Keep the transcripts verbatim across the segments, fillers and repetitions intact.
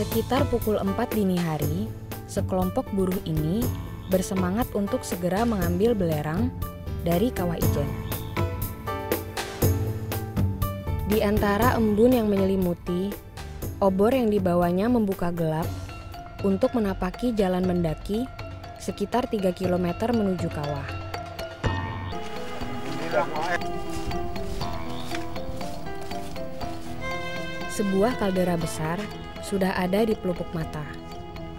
Sekitar pukul empat dini hari, sekelompok buruh ini bersemangat untuk segera mengambil belerang dari kawah Ijen. Di antara embun yang menyelimuti, obor yang dibawanya membuka gelap untuk menapaki jalan mendaki sekitar tiga kilometer menuju kawah. Sebuah kaldera besar sudah ada di pelupuk mata.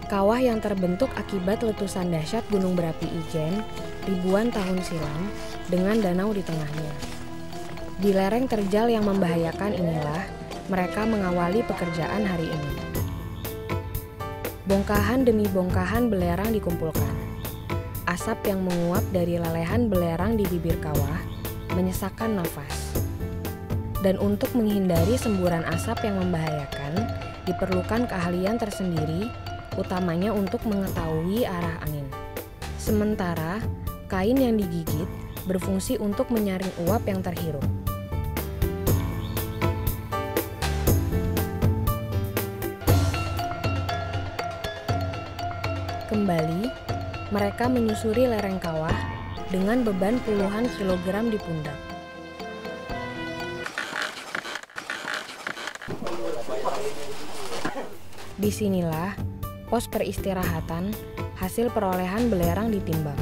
Kawah yang terbentuk akibat letusan dahsyat gunung berapi Ijen ribuan tahun silam dengan danau di tengahnya. Di lereng terjal yang membahayakan inilah mereka mengawali pekerjaan hari ini. Bongkahan demi bongkahan belerang dikumpulkan. Asap yang menguap dari lelehan belerang di bibir kawah menyesakkan nafas. Dan untuk menghindari semburan asap yang membahayakan, diperlukan keahlian tersendiri, utamanya untuk mengetahui arah angin. Sementara, kain yang digigit berfungsi untuk menyaring uap yang terhirup. Kembali, mereka menyusuri lereng kawah dengan beban puluhan kilogram di pundak. Disinilah pos peristirahatan hasil perolehan belerang ditimbang.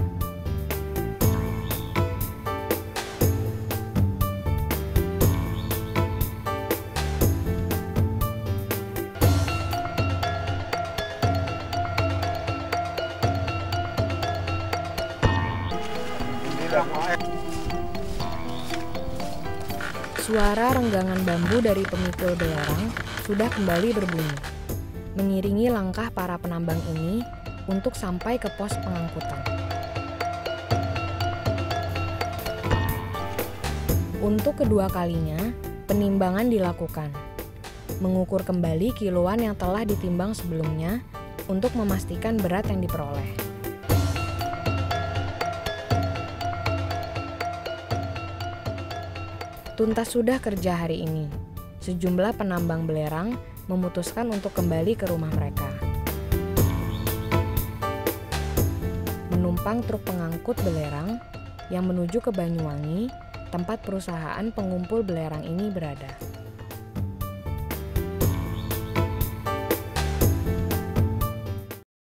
Suara renggangan bambu dari pemikul belerang sudah kembali berbunyi, mengiringi langkah para penambang ini untuk sampai ke pos pengangkutan. Untuk kedua kalinya, penimbangan dilakukan. Mengukur kembali kiloan yang telah ditimbang sebelumnya untuk memastikan berat yang diperoleh. Tuntas sudah kerja hari ini, sejumlah penambang belerang memutuskan untuk kembali ke rumah mereka. Menumpang truk pengangkut belerang yang menuju ke Banyuwangi, tempat perusahaan pengumpul belerang ini berada.